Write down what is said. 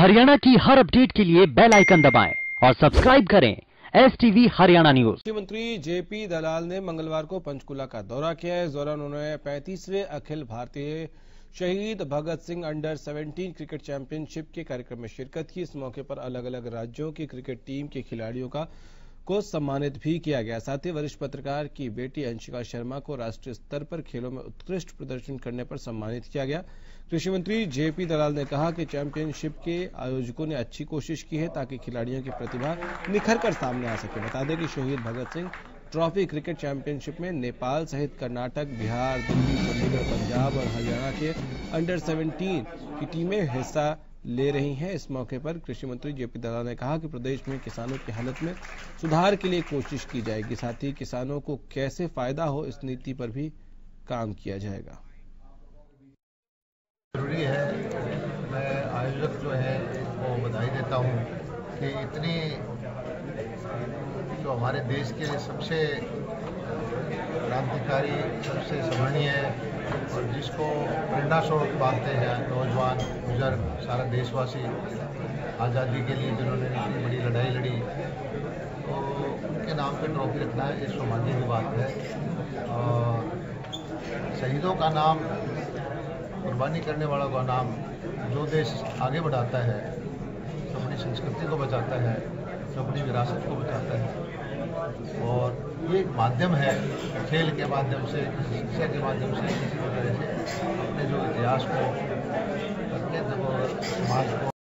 हरियाणा की हर अपडेट के लिए बेल आइकन दबाएं और सब्सक्राइब करें STV हरियाणा न्यूज। मुख्यमंत्री J.P. दलाल ने मंगलवार को पंचकुला का दौरा किया है। इस दौरान उन्होंने 35वें अखिल भारतीय शहीद Bhagat Singh under 17 cricket championship के कार्यक्रम में शिरकत की। इस मौके पर अलग अलग राज्यों की क्रिकेट टीम के खिलाड़ियों को सम्मानित भी किया गया। साथ ही वरिष्ठ पत्रकार की बेटी अंशिका शर्मा को राष्ट्रीय स्तर पर खेलों में उत्कृष्ट प्रदर्शन करने पर सम्मानित किया गया। कृषि मंत्री J.P. दलाल ने कहा कि चैंपियनशिप के आयोजकों ने अच्छी कोशिश की है ताकि खिलाड़ियों की प्रतिभा निखर कर सामने आ सके। बता दें कि शोहीद Bhagat Singh trophy cricket championship में नेपाल सहित कर्नाटक, बिहार, दिल्ली, चंडीगढ़, पंजाब और हरियाणा के अंडर 17 की टीमें हिस्सा ले रही हैं। इस मौके पर कृषि मंत्री J.P. दलाल ने कहा कि प्रदेश में किसानों की हालत में सुधार के लिए कोशिश की जाएगी। साथ ही किसानों को कैसे फायदा हो इस नीति पर भी काम किया जाएगा। जरूरी है। मैं आयोजक जो है वो बधाई देता हूँ कि इतनी जो हमारे देश के सबसे क्रांतिकारी, सबसे सराहनीय और जिसको प्रेरणा स्वरूप मानते हैं नौजवान, बुजुर्ग, सारा देशवासी आज़ादी के लिए जिन्होंने इतनी बड़ी लड़ाई लड़ी, तो उनके नाम पे ट्रॉफी रखना है ये सौभाग्य की बात है। और शहीदों का नाम, कुर्बानी करने वालों का नाम, जो देश आगे बढ़ाता है, जो अपनी संस्कृति को बचाता है, जो अपनी विरासत को बचाता है, और ये एक माध्यम है खेल के माध्यम से, शिक्षा के माध्यम से, किसी तरह से अपने जो इतिहास को, अपने समाज को